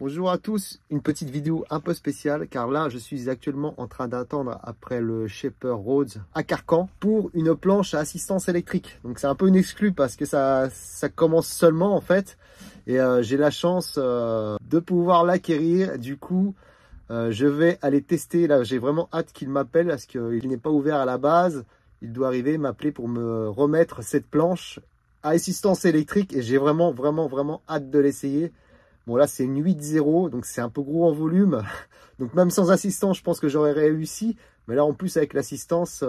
Bonjour à tous, une petite vidéo un peu spéciale car là je suis actuellement en train d'attendre après le Shaper Rhodes à Carcans pour une planche à assistance électrique. Donc c'est un peu une exclue parce que ça commence seulement en fait et j'ai la chance de pouvoir l'acquérir. Du coup je vais aller tester, là j'ai vraiment hâte qu'il m'appelle parce qu'il n'est pas ouvert à la base. Il doit arriver, m'appeler pour me remettre cette planche à assistance électrique et j'ai vraiment hâte de l'essayer. Bon là c'est une 8.0 donc c'est un peu gros en volume, donc même sans assistance je pense que j'aurais réussi, mais là en plus avec l'assistance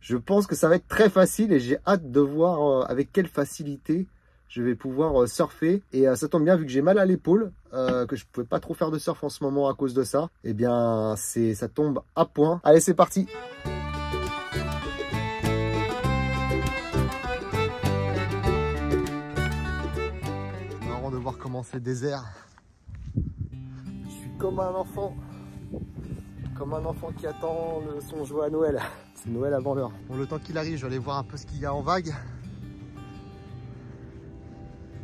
je pense que ça va être très facile et j'ai hâte de voir avec quelle facilité je vais pouvoir surfer. Et ça tombe bien vu que j'ai mal à l'épaule, que je pouvais pas trop faire de surf en ce moment à cause de ça, et eh bien ça tombe à point. Allez c'est parti. Comment c'est désert, je suis comme un enfant qui attend son jouet à Noël. C'est Noël avant l'heure. Bon, le temps qu'il arrive je vais aller voir un peu ce qu'il y a en vague.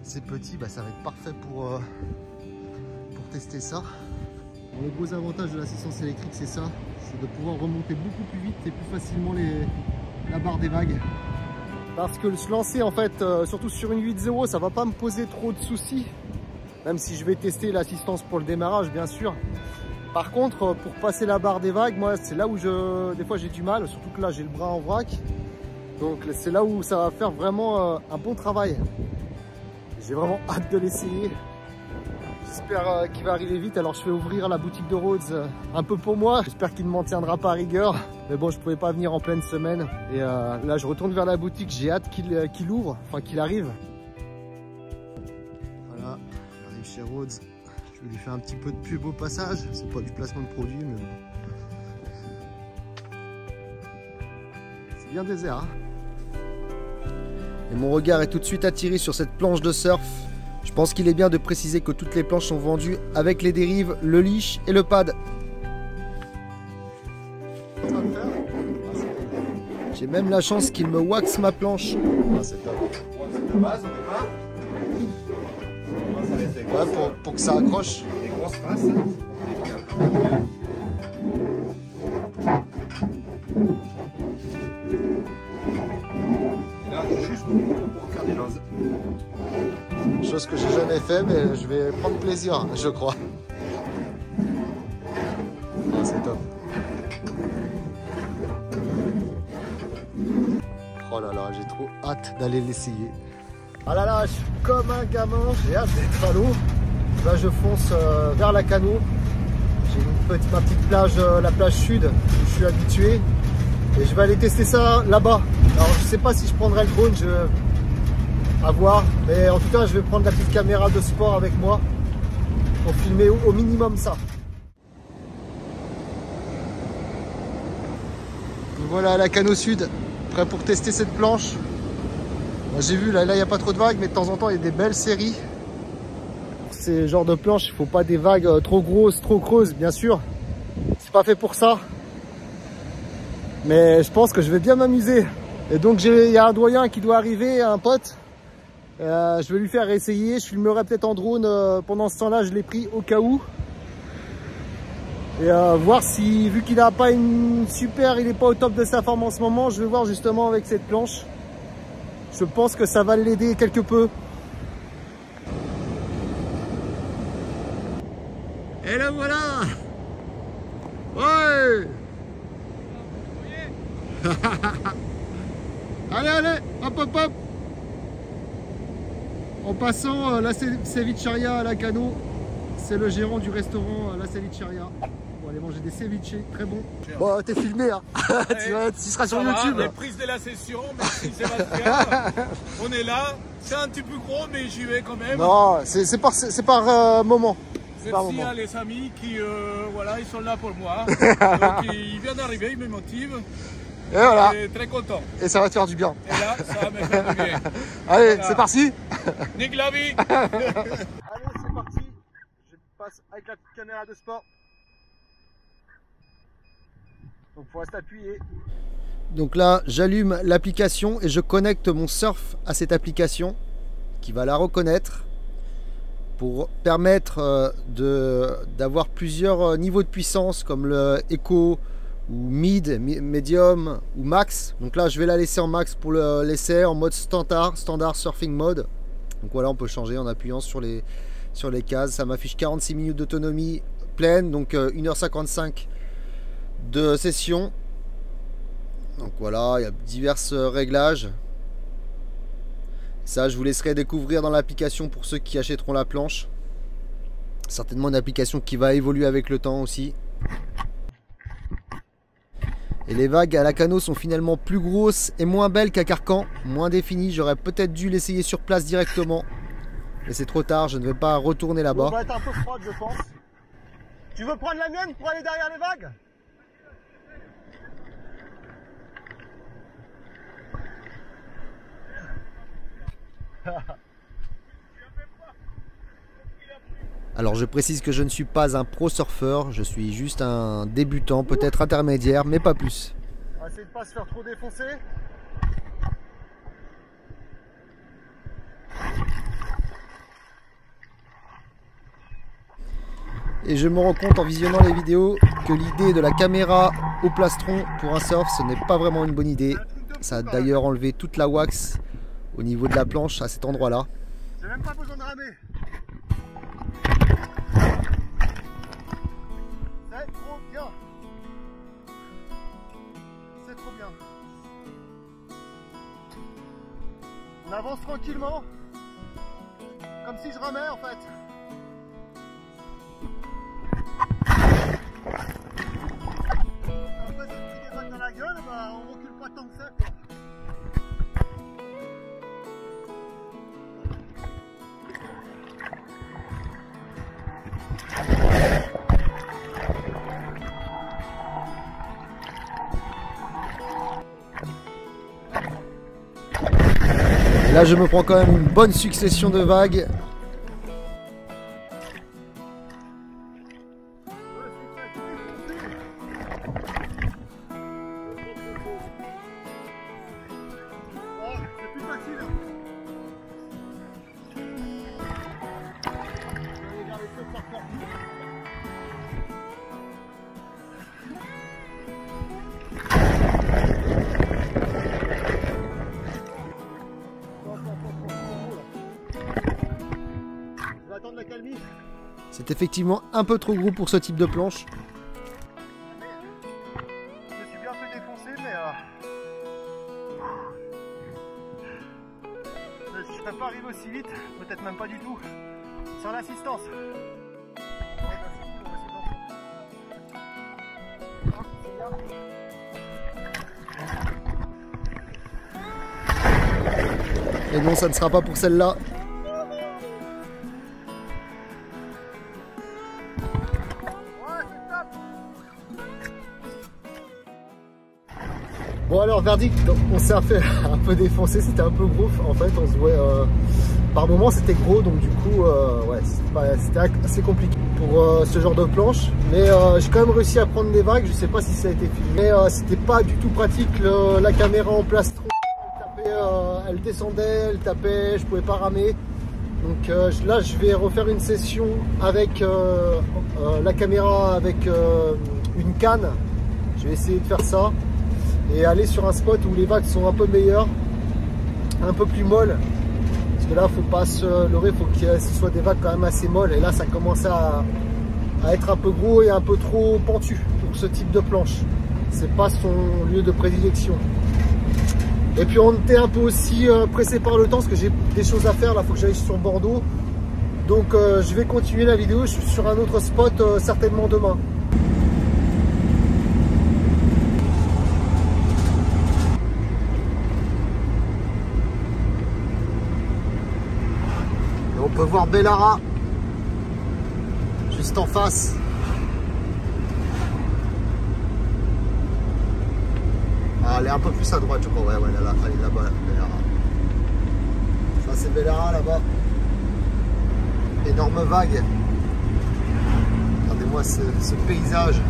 C'est petit, bah, ça va être parfait pour tester ça. Bon, le gros avantage de l'assistance électrique c'est ça, c'est de pouvoir remonter beaucoup plus vite et plus facilement la barre des vagues. Parce que se lancer en fait, surtout sur une 8.0, ça va pas me poser trop de soucis. Même si je vais tester l'assistance pour le démarrage, bien sûr. Par contre, pour passer la barre des vagues, moi, c'est là où des fois j'ai du mal. Surtout que là, j'ai le bras en vrac. Donc c'est là où ça va faire vraiment un bon travail. J'ai vraiment hâte de l'essayer. J'espère qu'il va arriver vite. Alors je vais ouvrir la boutique de Rhodes un peu pour moi. J'espère qu'il ne m'en tiendra pas à rigueur. Mais bon, je pouvais pas venir en pleine semaine. Et là, je retourne vers la boutique. J'ai hâte qu'il ouvre, enfin qu'il arrive. Voilà, j'arrive chez Rhodes. Je vais lui faire un petit peu de pub au passage. C'est pas du placement de produit, mais bon. C'est bien désert, hein. Et mon regard est tout de suite attiré sur cette planche de surf. Je pense qu'il est bien de préciser que toutes les planches sont vendues avec les dérives, le leash et le pad. J'ai même la chance qu'il me wax ma planche. Ouais, pour que ça accroche. Chose que j'ai jamais fait, mais je vais prendre plaisir, je crois. Ah, c'est top. Oh là là, j'ai trop hâte d'aller l'essayer. Ah là là, je suis comme un gamin, j'ai hâte d'être à l'eau. Là, je fonce vers Lacanau. J'ai ma petite plage, la plage sud, où je suis habitué. Et je vais aller tester ça là-bas. Alors, je sais pas si je prendrai le drone, à voir, mais en tout cas je vais prendre la petite caméra de sport avec moi pour filmer au minimum ça. Nous voilà à Lacanau Sud, prêt pour tester cette planche. J'ai vu là il n'y a pas trop de vagues, mais de temps en temps il y a des belles séries. Ces genres de planches, il ne faut pas des vagues trop grosses, trop creuses, bien sûr, c'est pas fait pour ça, mais je pense que je vais bien m'amuser. Et donc il y a un doyen qui doit arriver, un pote. Je vais lui faire essayer, je filmerai peut-être en drone pendant ce temps-là, je l'ai pris au cas où. Et voir si, vu qu'il n'a pas il n'est pas au top de sa forme en ce moment, je vais voir justement avec cette planche. Je pense que ça va l'aider quelque peu. Et là voilà. Ouais. Allez, allez, hop, hop, hop. En passant, la Cevicheria à Lacanau, c'est le gérant du restaurant La Cevicheria. On va aller manger des ceviches, très bon. Bon, t'es filmé, hein. Tu seras sur YouTube. Les prises de la session, merci Sébastien. On est là, c'est un petit peu gros, mais j'y vais quand même. Non, c'est par moment. Merci à les amis qui, voilà, ils sont là pour moi. Donc, ils viennent d'arriver, ils me motivent. Et voilà. Je suis très content. Et ça va te faire du bien. Et là, ça va me faire du bien. Allez, voilà. C'est parti. Nick Lavi. Allez, c'est parti. Je passe avec la petite caméra de sport. Donc, il faut rester appuyé. Donc là, j'allume l'application et je connecte mon surf à cette application qui va la reconnaître. pour permettre d'avoir plusieurs niveaux de puissance comme le Eco ou Mid, Medium ou Max. Donc là je vais la laisser en Max pour l'essai en mode standard Surfing Mode. Donc voilà, on peut changer en appuyant sur les cases. Ça m'affiche 46 minutes d'autonomie pleine, donc 1h55 de session. Donc voilà, il y a divers réglages. Ça, je vous laisserai découvrir dans l'application pour ceux qui achèteront la planche. Certainement une application qui va évoluer avec le temps aussi. Et les vagues à Lacanau sont finalement plus grosses et moins belles qu'à Carcans, moins définies. J'aurais peut-être dû l'essayer sur place directement. Mais c'est trop tard, je ne vais pas retourner là-bas. On va être un peu froide, je pense. Tu veux prendre la mienne pour aller derrière les vagues ? Alors je précise que je ne suis pas un pro surfeur, je suis juste un débutant, peut-être intermédiaire, mais pas plus. On va essayer de ne pas se faire trop défoncer. Et je me rends compte en visionnant les vidéos que l'idée de la caméra au plastron pour un surf, ce n'est pas vraiment une bonne idée. Ça a d'ailleurs enlevé toute la wax au niveau de la planche à cet endroit là. J'ai même pas besoin de ramer. C'est trop bien. C'est trop bien. On avance tranquillement. Comme si je ramais en fait. Après j'ai pris des vagues dans la gueule, bah on recule pas tant que ça quoi. Là je me prends quand même une bonne succession de vagues. C'est effectivement un peu trop gros pour ce type de planche. Je me suis bien fait défoncer, mais je ne serais pas arrivé aussi vite, peut-être même pas du tout, sans l'assistance. Et non, ça ne sera pas pour celle-là. Bon alors verdict, on s'est fait un peu défoncer, c'était un peu gros en fait, on se voit par moment c'était gros, donc du coup ouais, c'était assez compliqué pour ce genre de planche, mais j'ai quand même réussi à prendre des vagues, je sais pas si ça a été filmé, c'était pas du tout pratique la caméra en plastron, elle descendait, elle tapait, je pouvais pas ramer, donc là je vais refaire une session avec la caméra avec une canne, je vais essayer de faire ça. Et aller sur un spot où les vagues sont un peu meilleures, un peu plus molles, parce que là faut pas se leurrer, faut que ce soit des vagues quand même assez molles, et là ça commence à être un peu gros et un peu trop pentu pour ce type de planche, c'est pas son lieu de prédilection. Et puis on était un peu aussi pressé par le temps parce que j'ai des choses à faire, là faut que j'aille sur Bordeaux, donc je vais continuer la vidéo, je suis sur un autre spot certainement demain. On peut voir Belharra juste en face. Ah, elle est un peu plus à droite je crois, ouais là, elle est là-bas, Belharra. Ça c'est Belharra là-bas. Énorme vague. Regardez-moi ce paysage.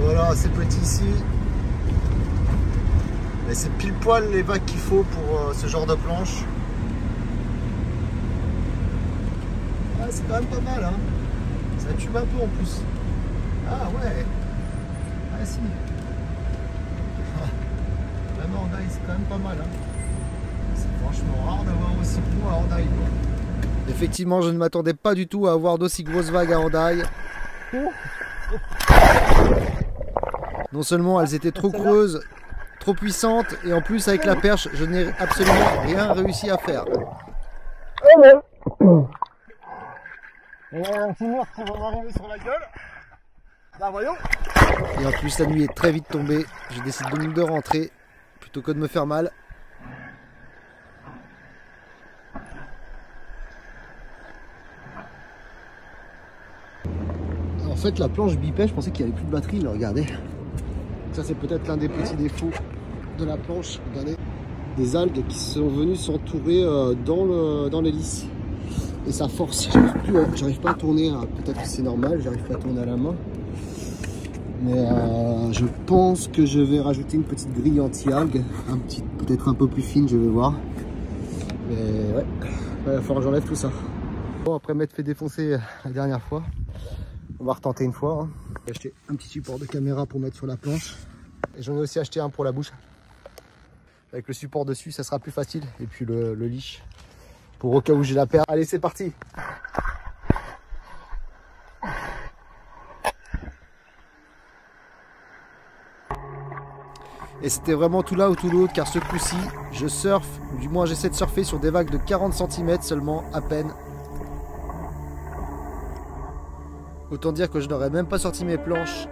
Voilà, endroit assez petit ici. Mais c'est pile poil les vagues qu'il faut pour ce genre de planche. Ah, c'est quand même pas mal, hein. Ça tue un peu en plus. Ah ouais. Ah si. Vraiment, Hendaye, c'est quand même pas mal, hein. C'est franchement rare d'avoir aussi gros à Hendaye, quoi. Effectivement, je ne m'attendais pas du tout à avoir d'aussi grosses vagues à Hendaye. Non seulement elles étaient trop creuses, trop puissantes, et en plus avec la perche, je n'ai absolument rien réussi à faire. Et en plus la nuit est très vite tombée, je décide donc de rentrer plutôt que de me faire mal. En fait, la planche bipait, je pensais qu'il n'y avait plus de batterie, là, regardez. Ça, c'est peut-être l'un des petits défauts de la planche. Regardez, des algues qui sont venues s'entourer dans l'hélice. Et ça force, j'arrive pas à tourner, hein. Peut-être que c'est normal, j'arrive pas à tourner à la main. Mais je pense que je vais rajouter une petite grille anti-algues, peut-être un peu plus fine, je vais voir. Mais ouais, il va falloir que j'enlève tout ça. Bon, après m'être fait défoncer la dernière fois. On va retenter une fois, hein. J'ai acheté un petit support de caméra pour mettre sur la planche. Et j'en ai aussi acheté un pour la bouche. Avec le support dessus, ça sera plus facile. Et puis le leash pour au cas où j'ai la paire. Allez, c'est parti. Et c'était vraiment tout là ou tout l'autre, car ce coup-ci, je surfe, ou du moins j'essaie de surfer sur des vagues de 40 cm seulement, à peine. Autant dire que je n'aurais même pas sorti mes planches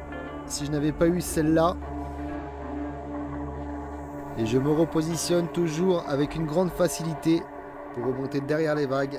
si je n'avais pas eu celle-là. Et je me repositionne toujours avec une grande facilité pour remonter derrière les vagues.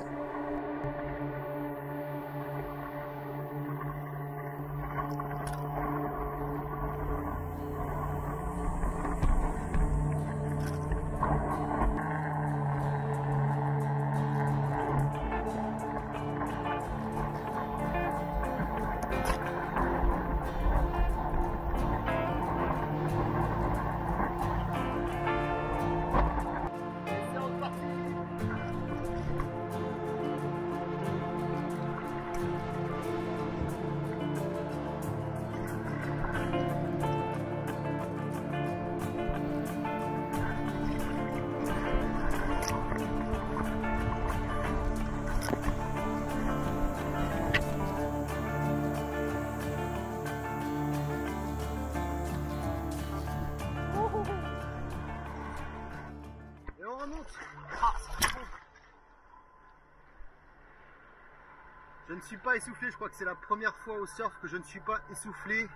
Je ne suis pas essoufflé, je crois que c'est la première fois au surf que je ne suis pas essoufflé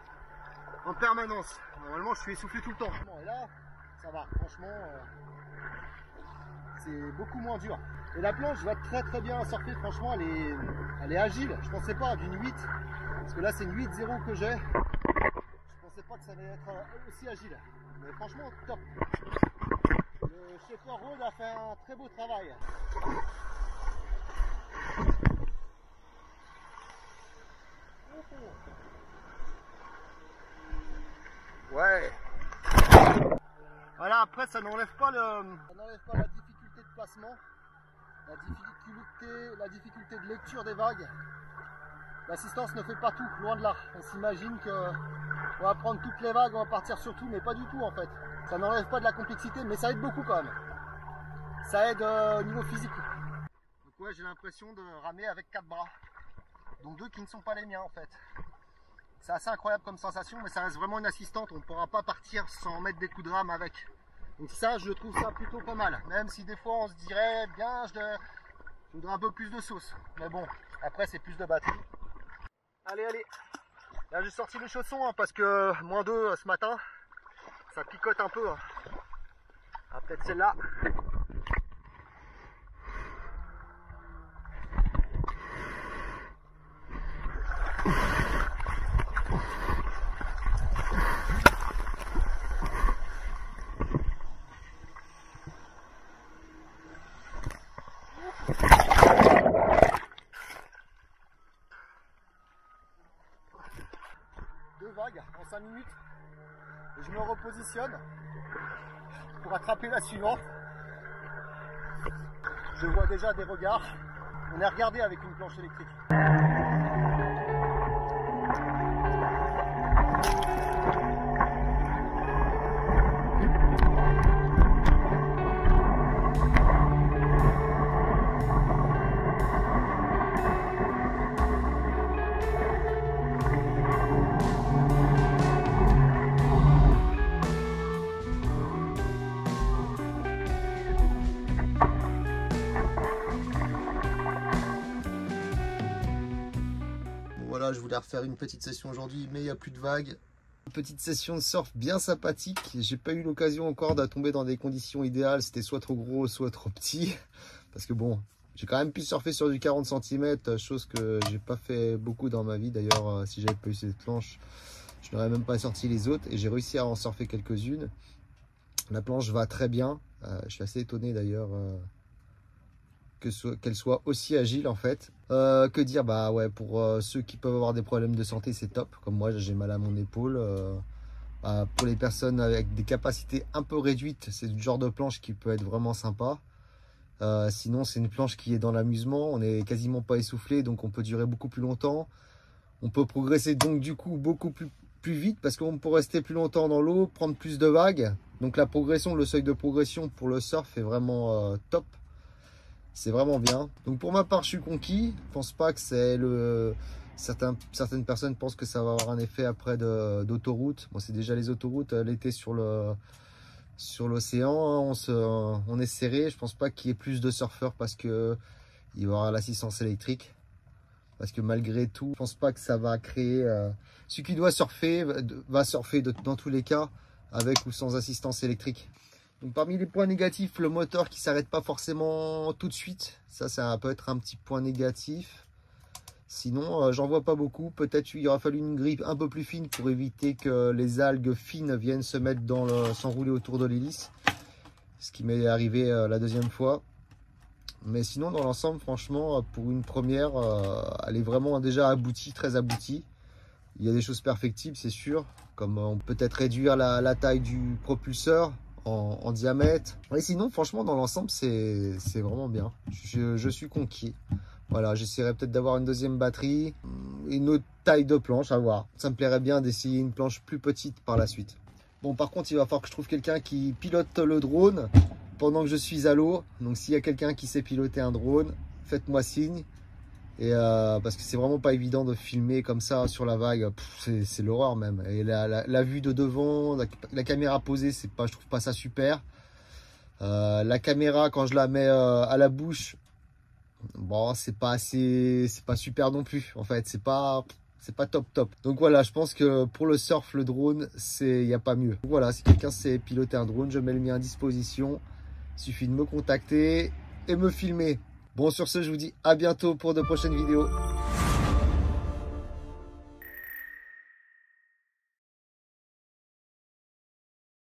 en permanence. Normalement, je suis essoufflé tout le temps. Et là, ça va, franchement, c'est beaucoup moins dur. Et la planche va très bien à surfer, franchement, elle est agile. Je ne pensais pas d'une 8, parce que là, c'est une 8-0 que j'ai. Je ne pensais pas que ça allait être aussi agile. Mais franchement, top. Le Shefford Road a fait un très beau travail. Ouais. Voilà, après ça n'enlève pas la difficulté de placement, la difficulté de lecture des vagues. L'assistance ne fait pas tout, loin de là. On s'imagine qu'on va prendre toutes les vagues, on va partir sur tout, mais pas du tout en fait. Ça n'enlève pas de la complexité, mais ça aide beaucoup quand même. Ça aide au niveau physique. Donc ouais, j'ai l'impression de ramer avec 4 bras. Donc 2 qui ne sont pas les miens en fait. C'est assez incroyable comme sensation, mais ça reste vraiment une assistante. On ne pourra pas partir sans mettre des coups de rame avec. Donc ça, je trouve ça plutôt pas mal. Même si des fois on se dirait, bien, je voudrais un peu plus de sauce. Mais bon, après c'est plus de batterie. Allez, allez. Là j'ai sorti les chaussons, hein, parce que moins 2 ce matin, ça picote un peu. Hein. Ah, peut-être celle-là. En 5 minutes Je me repositionne pour attraper la suivante. Je vois déjà des regards. On est regardé avec une planche électrique. Je voulais refaire une petite session aujourd'hui, mais il n'y a plus de vagues. Une petite session de surf bien sympathique. J'ai pas eu l'occasion encore de tomber dans des conditions idéales. C'était soit trop gros, soit trop petit. Parce que bon, j'ai quand même pu surfer sur du 40 cm, chose que j'ai pas fait beaucoup dans ma vie. D'ailleurs, si j'avais pas eu cette planche, je n'aurais même pas sorti les autres. Et j'ai réussi à en surfer quelques-unes. La planche va très bien. Je suis assez étonné d'ailleurs. Qu'elle soit aussi agile en fait. Que dire, bah ouais, pour ceux qui peuvent avoir des problèmes de santé, c'est top. Comme moi, j'ai mal à mon épaule. Pour les personnes avec des capacités un peu réduites, c'est du genre de planche qui peut être vraiment sympa. Sinon, c'est une planche qui est dans l'amusement. On n'est quasiment pas essoufflé, donc on peut durer beaucoup plus longtemps. On peut progresser donc du coup beaucoup plus vite parce qu'on peut rester plus longtemps dans l'eau, prendre plus de vagues. Donc la progression, le seuil de progression pour le surf est vraiment top. C'est vraiment bien. Donc pour ma part, je suis conquis. Je pense pas que c'est le... Certaines personnes pensent que ça va avoir un effet après d'autoroute. Bon, c'est déjà les autoroutes l'été sur l'océan. On est serré. Je pense pas qu'il y ait plus de surfeurs parce qu'il y aura l'assistance électrique. Parce que malgré tout, je pense pas que ça va créer... Celui qui doit surfer va surfer dans tous les cas avec ou sans assistance électrique. Donc parmi les points négatifs, le moteur qui ne s'arrête pas forcément tout de suite. Ça peut être un petit point négatif. Sinon, j'en vois pas beaucoup. Peut-être il aura fallu une grippe un peu plus fine pour éviter que les algues fines viennent se mettre s'enrouler autour de l'hélice. Ce qui m'est arrivé la deuxième fois. Mais sinon, dans l'ensemble, franchement, pour une première, elle est vraiment déjà aboutie, très aboutie. Il y a des choses perfectibles, c'est sûr. Comme on peut peut-être réduire la taille du propulseur. En diamètre. Et sinon, franchement, dans l'ensemble, c'est vraiment bien. Je suis conquis. Voilà, j'essaierai peut-être d'avoir une deuxième batterie, une autre taille de planche, à voir. Ça me plairait bien d'essayer une planche plus petite par la suite. Bon, par contre, il va falloir que je trouve quelqu'un qui pilote le drone pendant que je suis à l'eau. Donc, s'il y a quelqu'un qui sait piloter un drone, faites-moi signe. Et parce que c'est vraiment pas évident de filmer comme ça sur la vague, c'est l'horreur même. Et la vue de devant, la caméra posée, je trouve pas ça super. La caméra quand je la mets à la bouche, bon, c'est pas super non plus. En fait, c'est pas top. Donc voilà, je pense que pour le surf, le drone, y a pas mieux. Donc voilà, si quelqu'un sait piloter un drone, je mets le mien à disposition. Il suffit de me contacter et me filmer. Bon, sur ce, je vous dis à bientôt pour de prochaines vidéos.